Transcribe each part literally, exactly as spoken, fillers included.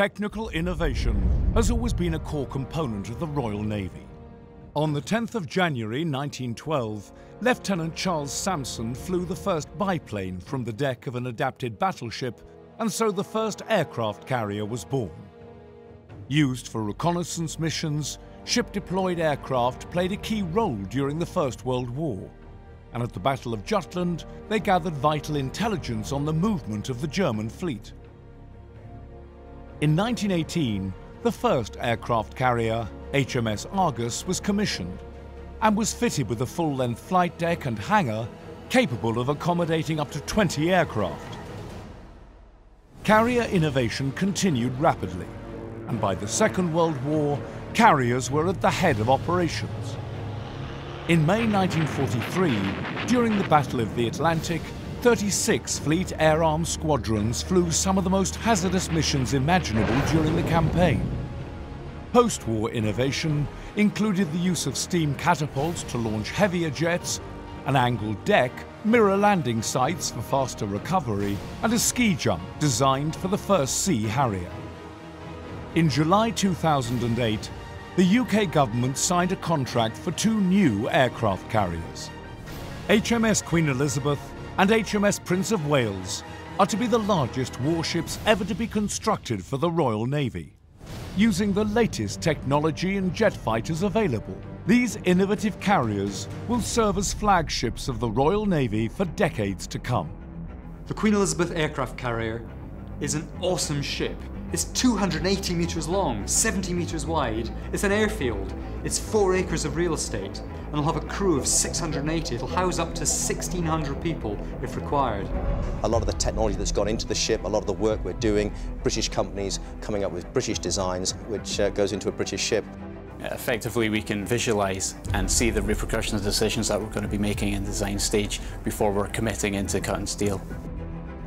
Technical innovation has always been a core component of the Royal Navy. On the tenth of January nineteen twelve, Lieutenant Charles Sampson flew the first biplane from the deck of an adapted battleship, and so the first aircraft carrier was born. Used for reconnaissance missions, ship-deployed aircraft played a key role during the First World War, and at the Battle of Jutland, they gathered vital intelligence on the movement of the German fleet. In nineteen eighteen, the first aircraft carrier, H M S Argus, was commissioned and was fitted with a full-length flight deck and hangar capable of accommodating up to twenty aircraft. Carrier innovation continued rapidly, and by the Second World War, carriers were at the head of operations. In May nineteen forty-three, during the Battle of the Atlantic, thirty-six Fleet Air Arm squadrons flew some of the most hazardous missions imaginable during the campaign. Post-war innovation included the use of steam catapults to launch heavier jets, an angled deck, mirror landing sites for faster recovery, and a ski jump designed for the first Sea Harrier. In July two thousand eight, the U K government signed a contract for two new aircraft carriers. H M S Queen Elizabeth and H M S Prince of Wales are to be the largest warships ever to be constructed for the Royal Navy. Using the latest technology and jet fighters available, these innovative carriers will serve as flagships of the Royal Navy for decades to come. The Queen Elizabeth aircraft carrier is an awesome ship. It's two hundred eighty metres long, seventy metres wide. It's an airfield. It's four acres of real estate, and it'll have a crew of six hundred eighty. It'll house up to sixteen hundred people if required. A lot of the technology that's gone into the ship, a lot of the work we're doing, British companies coming up with British designs, which uh, goes into a British ship. Effectively, we can visualise and see the repercussions of decisions that we're going to be making in the design stage before we're committing into cut and steel.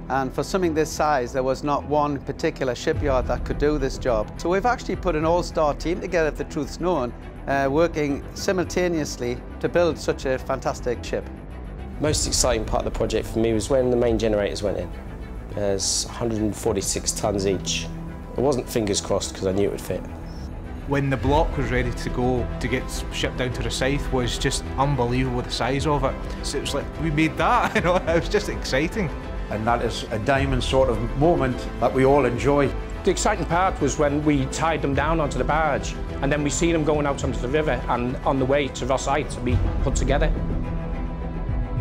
And for something this size, there was not one particular shipyard that could do this job. So we've actually put an all-star team together, if the truth's known, uh, working simultaneously to build such a fantastic ship. Most exciting part of the project for me was when the main generators went in. There's one hundred forty-six tons each. I wasn't fingers crossed because I knew it would fit. When the block was ready to go to get shipped down to Rosyth was just unbelievable, the size of it. So it was like, we made that, you know, it was just exciting. And that is a diamond sort of moment that we all enjoy. The exciting part was when we tied them down onto the barge, and then we see them going out onto the river and on the way to Rosyth to be put together.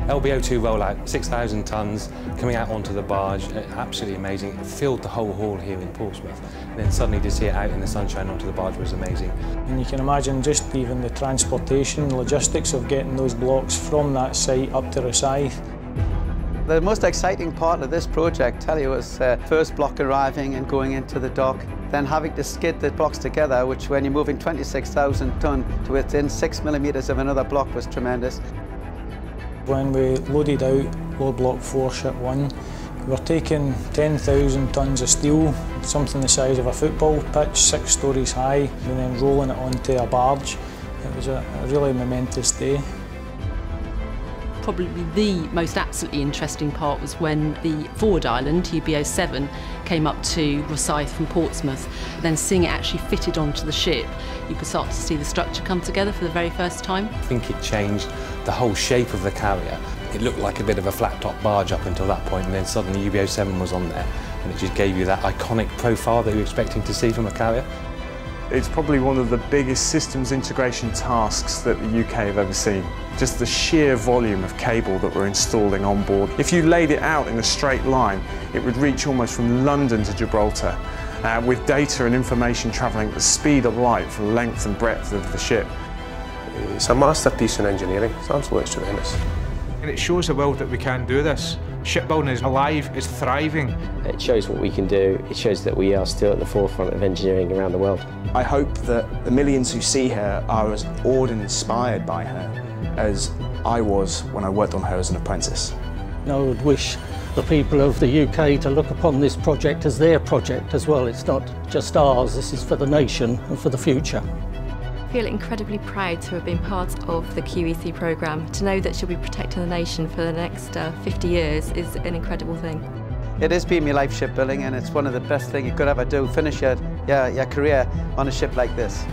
L B O two rollout, six thousand tonnes, coming out onto the barge, absolutely amazing. It filled the whole hall here in Portsmouth. And then suddenly to see it out in the sunshine onto the barge was amazing. And you can imagine just even the transportation, logistics of getting those blocks from that site up to Rosyth. The most exciting part of this project, tell you, was uh, first block arriving and going into the dock, then having to skid the blocks together, which when you're moving twenty-six thousand tonne to within six millimetres of another block was tremendous. When we loaded out load block four, ship one, we were taking ten thousand tonnes of steel, something the size of a football pitch, six stories high, and then rolling it onto a barge. It was a, a really momentous day. Probably the most absolutely interesting part was when the forward island, U B O seven, came up to Rosyth from Portsmouth. Then seeing it actually fitted onto the ship, you could start to see the structure come together for the very first time. I think it changed the whole shape of the carrier. It looked like a bit of a flat-top barge up until that point, and then suddenly U B O seven was on there, and it just gave you that iconic profile that you're expecting to see from a carrier. It's probably one of the biggest systems integration tasks that the U K have ever seen. Just the sheer volume of cable that we're installing on board. If you laid it out in a straight line, it would reach almost from London to Gibraltar, uh, with data and information travelling at the speed of light for length and breadth of the ship. It's a masterpiece in engineering. It's absolutely tremendous. And it shows the world that we can do this. Shipbuilding is alive, it's thriving. It shows what we can do, it shows that we are still at the forefront of engineering around the world. I hope that the millions who see her are as awed and inspired by her as I was when I worked on her as an apprentice. I would wish the people of the U K to look upon this project as their project as well. It's not just ours, this is for the nation and for the future. I feel incredibly proud to have been part of the Q E C programme. To know that she'll be protecting the nation for the next uh, fifty years is an incredible thing. It has been my life, shipbuilding, and it's one of the best things you could ever do, finish your, your, your career on a ship like this.